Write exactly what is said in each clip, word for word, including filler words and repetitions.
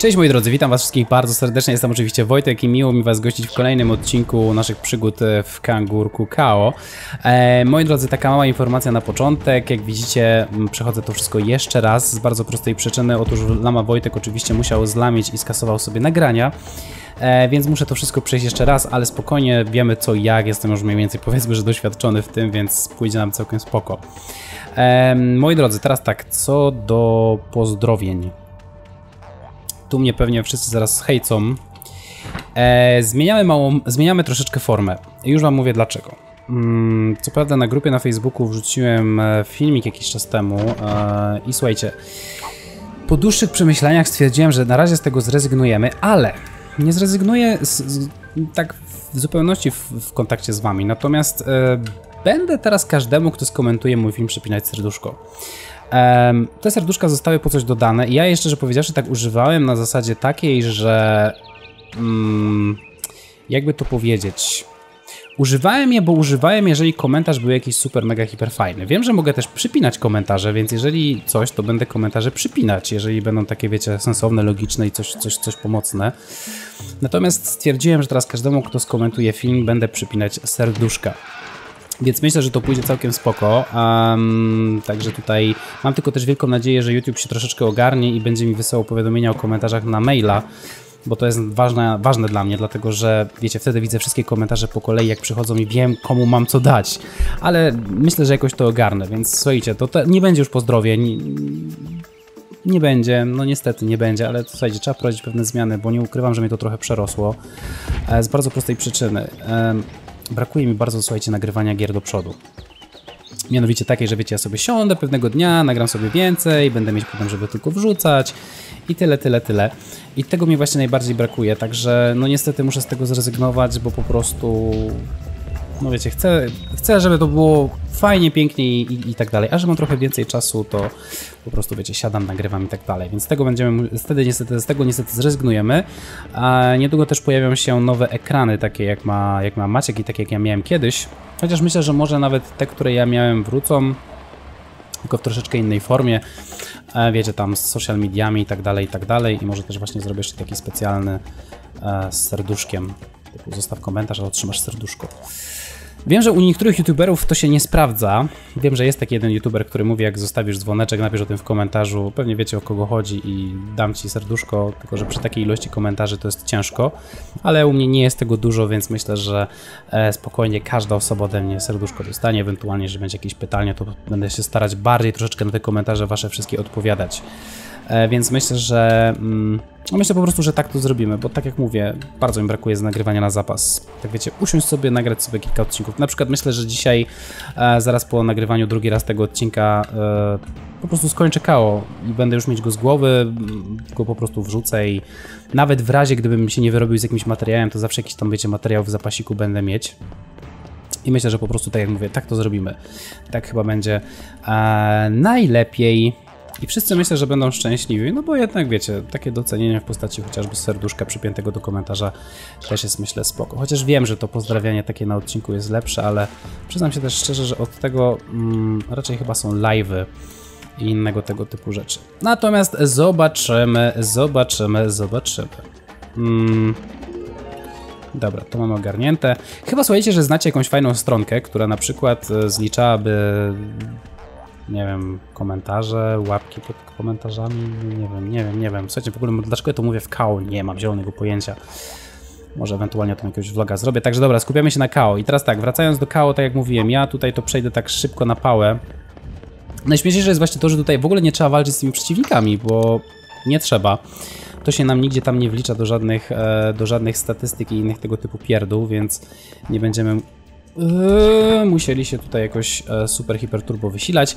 Cześć moi drodzy, witam was wszystkich bardzo serdecznie, jestem oczywiście Wojtek i miło mi was gościć w kolejnym odcinku naszych przygód w Kangurku Kao. E, moi drodzy, taka mała informacja na początek, jak widzicie przechodzę to wszystko jeszcze raz z bardzo prostej przyczyny, otóż Lama Wojtek oczywiście musiał zlamić i skasował sobie nagrania. E, więc muszę to wszystko przejść jeszcze raz, ale spokojnie, wiemy co i jak, jestem już mniej więcej, powiedzmy, że doświadczony w tym, więc pójdzie nam całkiem spoko. E, moi drodzy, teraz tak, co do pozdrowień. Tu mnie pewnie wszyscy zaraz hejcą. E, zmieniamy, małą, zmieniamy troszeczkę formę, już wam mówię dlaczego. Mm, co prawda na grupie na Facebooku wrzuciłem filmik jakiś czas temu e, i słuchajcie, po dłuższych przemyśleniach stwierdziłem, że na razie z tego zrezygnujemy, ale... Nie zrezygnuję z, z, tak w zupełności w, w kontakcie z wami, natomiast e, będę teraz każdemu, kto skomentuje mój film, przypinać serduszko. E, te serduszka zostały po coś dodane i ja jeszcze, że powiedziawszy, tak używałem na zasadzie takiej, że... Mm, jakby to powiedzieć... Używałem je, bo używałem, jeżeli komentarz był jakiś super, mega, hiper fajny. Wiem, że mogę też przypinać komentarze, więc jeżeli coś, to będę komentarze przypinać, jeżeli będą takie, wiecie, sensowne, logiczne i coś, coś, coś pomocne. Natomiast stwierdziłem, że teraz każdemu, kto skomentuje film, będę przypinać serduszka. Więc myślę, że to pójdzie całkiem spoko. Um, także tutaj mam tylko też wielką nadzieję, że YouTube się troszeczkę ogarnie i będzie mi wysyłał powiadomienia o komentarzach na maila. Bo to jest ważne, ważne dla mnie, dlatego że, wiecie, wtedy widzę wszystkie komentarze po kolei, jak przychodzą i wiem, komu mam co dać. Ale myślę, że jakoś to ogarnę, więc słuchajcie, to te, nie będzie już pozdrowień. Nie będzie, no niestety nie będzie, ale słuchajcie, trzeba wprowadzić pewne zmiany, bo nie ukrywam, że mnie to trochę przerosło. Z bardzo prostej przyczyny. Brakuje mi bardzo, słuchajcie, nagrywania gier do przodu. Mianowicie takiej, że wiecie, ja sobie siądę pewnego dnia, nagram sobie więcej, będę mieć potem, żeby tylko wrzucać i tyle, tyle, tyle. I tego mi właśnie najbardziej brakuje, także no niestety muszę z tego zrezygnować, bo po prostu, no wiecie, chcę, chcę żeby to było fajnie, pięknie i, i tak dalej. A że mam trochę więcej czasu, to po prostu, wiecie, siadam, nagrywam i tak dalej. Więc z tego będziemy, wtedy niestety, z tego niestety zrezygnujemy. A niedługo też pojawią się nowe ekrany, takie jak ma, jak ma Maciek i takie jak ja miałem kiedyś. Chociaż myślę, że może nawet te, które ja miałem, wrócą, tylko w troszeczkę innej formie. Wiecie, tam z social mediami i tak dalej, i tak dalej. I może też właśnie zrobię jeszcze taki specjalny z serduszkiem. Typu zostaw komentarz, a otrzymasz serduszko. Wiem, że u niektórych youtuberów to się nie sprawdza. Wiem, że jest taki jeden youtuber, który mówi, jak zostawisz dzwoneczek, napisz o tym w komentarzu. Pewnie wiecie, o kogo chodzi i dam ci serduszko, tylko że przy takiej ilości komentarzy to jest ciężko. Ale u mnie nie jest tego dużo, więc myślę, że spokojnie każda osoba ode mnie serduszko dostanie. Ewentualnie, jeżeli będzie jakieś pytanie, to będę się starać bardziej troszeczkę na te komentarze wasze wszystkie odpowiadać. Więc myślę, że... Myślę po prostu, że tak to zrobimy, bo tak jak mówię, bardzo mi brakuje z nagrywania na zapas. Tak wiecie, usiąść sobie, nagrać sobie kilka odcinków. Na przykład myślę, że dzisiaj, e, zaraz po nagrywaniu drugi raz tego odcinka, e, po prostu skończę Kao i będę już mieć go z głowy, go po prostu wrzucę i nawet w razie, gdybym się nie wyrobił z jakimś materiałem, to zawsze jakiś tam, wiecie, materiał w zapasiku będę mieć. I myślę, że po prostu tak jak mówię, tak to zrobimy. Tak chyba będzie e, najlepiej. I wszyscy myślę, że będą szczęśliwi, no bo jednak wiecie, takie docenienie w postaci chociażby serduszka przypiętego do komentarza też jest myślę spoko. Chociaż wiem, że to pozdrawianie takie na odcinku jest lepsze, ale przyznam się też szczerze, że od tego mm, raczej chyba są live'y i innego tego typu rzeczy. Natomiast zobaczymy, zobaczymy, zobaczymy. Mm. Dobra, to mamy ogarnięte. Chyba słuchajcie, że znacie jakąś fajną stronkę, która na przykład zliczałaby... Nie wiem, komentarze, łapki pod komentarzami, nie wiem, nie wiem, nie wiem. Słuchajcie, w ogóle dlaczego ja to mówię w Kao? Nie mam zielonego pojęcia. Może ewentualnie tam jakiegoś vloga zrobię. Także dobra, skupiamy się na Kao. I teraz tak, wracając do Kao, tak jak mówiłem, ja tutaj to przejdę tak szybko na pałę. Najśmieszniejsze jest właśnie to, że tutaj w ogóle nie trzeba walczyć z tymi przeciwnikami, bo nie trzeba. To się nam nigdzie tam nie wlicza do żadnych, do żadnych statystyk i innych tego typu pierdół, więc nie będziemy... Yy, musieli się tutaj jakoś e, super, hiper, turbo wysilać.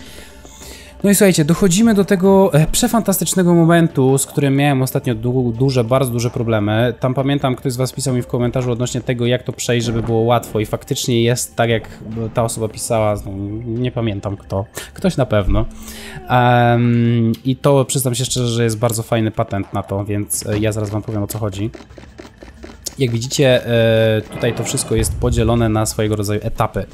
No i słuchajcie, dochodzimy do tego e, przefantastycznego momentu, z którym miałem ostatnio du duże, bardzo duże problemy. Tam pamiętam, ktoś z was pisał mi w komentarzu odnośnie tego, jak to przejść, żeby było łatwo. I faktycznie jest tak, jak ta osoba pisała, no, nie pamiętam kto. Ktoś na pewno. Um, I to, przyznam się szczerze, że jest bardzo fajny patent na to, więc e, ja zaraz wam powiem, o co chodzi. Jak widzicie, tutaj to wszystko jest podzielone na swojego rodzaju etapy.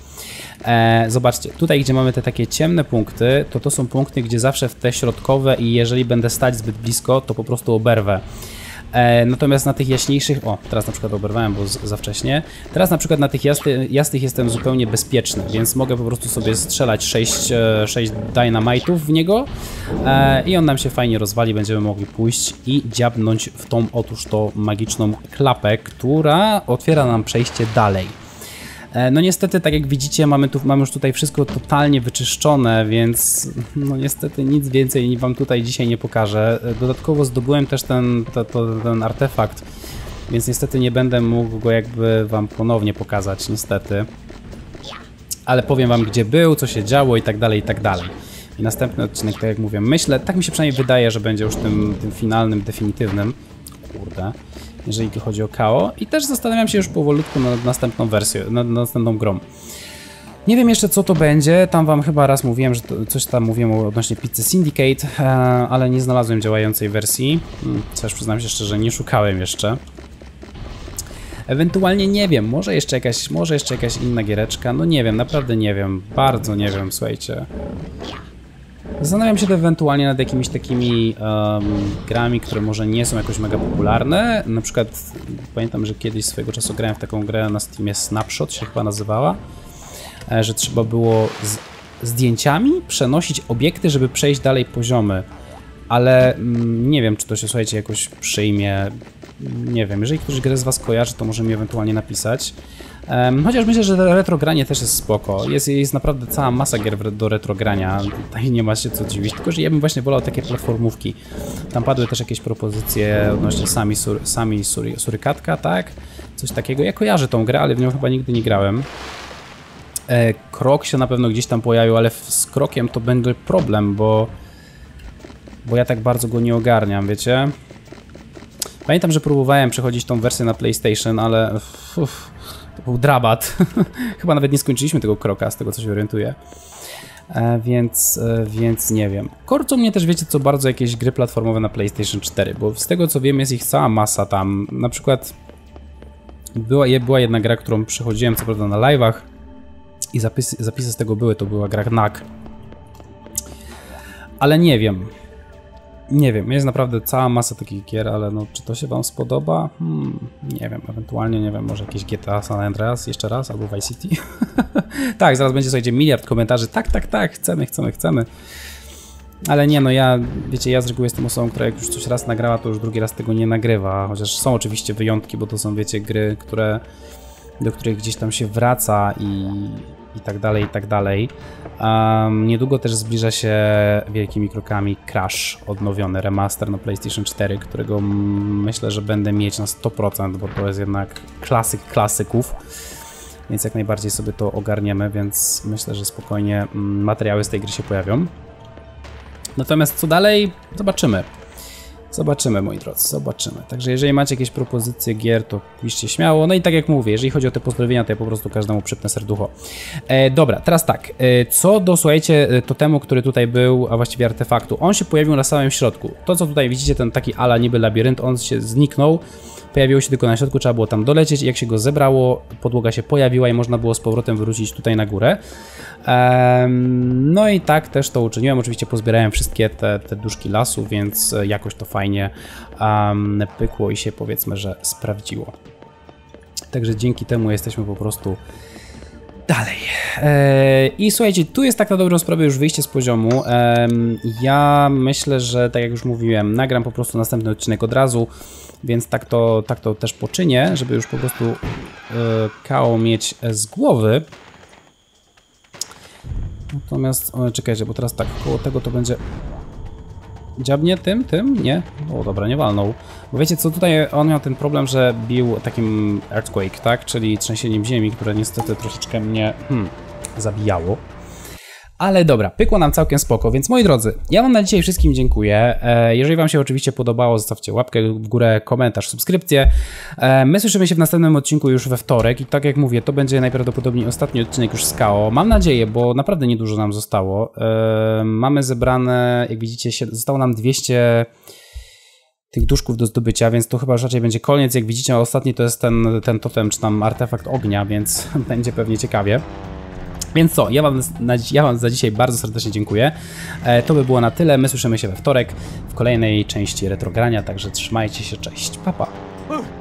Zobaczcie, tutaj gdzie mamy te takie ciemne punkty, to to są punkty, gdzie zawsze w te środkowe i jeżeli będę stać zbyt blisko, to po prostu oberwę. E, natomiast na tych jaśniejszych, o, teraz na przykład oberwałem, bo z, za wcześnie, teraz na przykład na tych jasty, jasnych jestem zupełnie bezpieczny, więc mogę po prostu sobie strzelać sześć, sześć dynamitów w niego e, i on nam się fajnie rozwali, będziemy mogli pójść i dziabnąć w tą otóż to magiczną klapę, która otwiera nam przejście dalej. No niestety, tak jak widzicie, mamy, tu, mamy już tutaj wszystko totalnie wyczyszczone, więc no niestety nic więcej wam tutaj dzisiaj nie pokażę. Dodatkowo zdobyłem też ten, to, to, ten artefakt, więc niestety nie będę mógł go jakby wam ponownie pokazać, niestety. Ale powiem wam, gdzie był, co się działo i tak dalej, i tak dalej. I następny odcinek, tak jak mówię, myślę, tak mi się przynajmniej wydaje, że będzie już tym, tym finalnym, definitywnym. Kurde. Jeżeli chodzi o Kao, i też zastanawiam się już powolutku nad następną wersją, nad następną grą. Nie wiem jeszcze, co to będzie, tam wam chyba raz mówiłem, że to, coś tam mówiłem odnośnie pizzy Syndicate, e, ale nie znalazłem działającej wersji, też przyznam się szczerze, nie szukałem jeszcze. Ewentualnie nie wiem, może jeszcze jakaś, może jeszcze jakaś inna giereczka, no nie wiem, naprawdę nie wiem, bardzo nie wiem, słuchajcie. Zastanawiam się ewentualnie nad jakimiś takimi um, grami, które może nie są jakoś mega popularne. Na przykład pamiętam, że kiedyś swojego czasu grałem w taką grę na Steamie, Snapshot się chyba nazywała, że trzeba było z zdjęciami przenosić obiekty, żeby przejść dalej poziomy. Ale mm, nie wiem, czy to się, słuchajcie, jakoś przyjmie. Nie wiem, jeżeli ktoś grę z was kojarzy, to może mi ewentualnie napisać. Um, chociaż myślę, że retrogranie też jest spoko. Jest, jest naprawdę cała masa gier do retrogrania. Tutaj nie ma się co dziwić, tylko że ja bym właśnie wolał takie platformówki. Tam padły też jakieś propozycje odnośnie sami, sur, sami sur, surykatka, tak? Coś takiego. Ja kojarzę tą grę, ale w nią chyba nigdy nie grałem. E, krok się na pewno gdzieś tam pojawił, ale z krokiem to będzie problem, bo... Bo ja tak bardzo go nie ogarniam, wiecie? Pamiętam, że próbowałem przechodzić tą wersję na PlayStation, ale... Uff, to był drabat. Chyba nawet nie skończyliśmy tego kroka, z tego co się orientuję. E, więc, e, więc nie wiem. Korcą mnie też, wiecie co, bardzo jakieś gry platformowe na PlayStation cztery, bo z tego co wiem jest ich cała masa tam. Na przykład była, była jedna gra, którą przechodziłem co prawda na live'ach i zapisy, zapisy z tego były, to była gra Knack. Ale nie wiem. Nie wiem, jest naprawdę cała masa takich gier, ale no, czy to się wam spodoba? Hmm, nie wiem, ewentualnie, nie wiem, może jakieś G T A San Andreas jeszcze raz, albo Vice City. Tak, zaraz będzie, słuchajcie, miliard komentarzy, tak, tak, tak, chcemy, chcemy, chcemy. Ale nie, no ja, wiecie, ja z reguły jestem osobą, która jak już coś raz nagrała, to już drugi raz tego nie nagrywa, chociaż są oczywiście wyjątki, bo to są, wiecie, gry, które, do których gdzieś tam się wraca i... i tak dalej, i tak dalej. Um, niedługo też zbliża się wielkimi krokami Crash, odnowiony remaster na PlayStation cztery, którego myślę, że będę mieć na sto procent, bo to jest jednak klasyk klasyków, więc jak najbardziej sobie to ogarniemy, więc myślę, że spokojnie materiały z tej gry się pojawią. Natomiast co dalej? Zobaczymy. Zobaczymy, moi drodzy, zobaczymy. Także jeżeli macie jakieś propozycje gier, to piszcie śmiało. No i tak jak mówię, jeżeli chodzi o te pozdrowienia, to ja po prostu każdemu przypnę serducho. E, dobra, teraz tak. E, co do, słuchajcie, totemu, który tutaj był, a właściwie artefaktu. On się pojawił na samym środku. To, co tutaj widzicie, ten taki ala niby labirynt, on się zniknął. Pojawiło się tylko na środku, trzeba było tam dolecieć i jak się go zebrało, podłoga się pojawiła i można było z powrotem wrócić tutaj na górę. No i tak też to uczyniłem, oczywiście pozbierałem wszystkie te, te duszki lasu, więc jakoś to fajnie um, pykło i się, powiedzmy, że sprawdziło. Także dzięki temu jesteśmy po prostu dalej. I słuchajcie, tu jest tak na dobrą sprawę już wyjście z poziomu. Ja myślę, że tak jak już mówiłem, nagram po prostu następny odcinek od razu. Więc tak to, tak to też poczynię, żeby już po prostu yy, Kao mieć z głowy. Natomiast, o, czekajcie, bo teraz tak, koło tego to będzie... Dziabnie tym, tym? Nie? O, dobra, nie walnął. Bo wiecie co, tutaj on miał ten problem, że bił takim earthquake, tak? Czyli trzęsieniem ziemi, które niestety troszeczkę mnie hmm, zabijało. Ale dobra, pykło nam całkiem spoko, więc moi drodzy, ja wam na dzisiaj wszystkim dziękuję. Jeżeli wam się oczywiście podobało, zostawcie łapkę w górę, komentarz, subskrypcję. My słyszymy się w następnym odcinku już we wtorek i tak jak mówię, to będzie najprawdopodobniej ostatni odcinek już z Kao. Mam nadzieję, bo naprawdę niedużo nam zostało. Mamy zebrane, jak widzicie, zostało nam dwieście... tych duszków do zdobycia, więc to chyba już raczej będzie koniec. Jak widzicie, ostatni to jest ten, ten totem, czy tam artefakt ognia, więc będzie pewnie ciekawie. Więc co, ja wam, na, ja wam za dzisiaj bardzo serdecznie dziękuję. E, to by było na tyle. My słyszymy się we wtorek w kolejnej części retrogrania, także trzymajcie się, cześć, pa pa.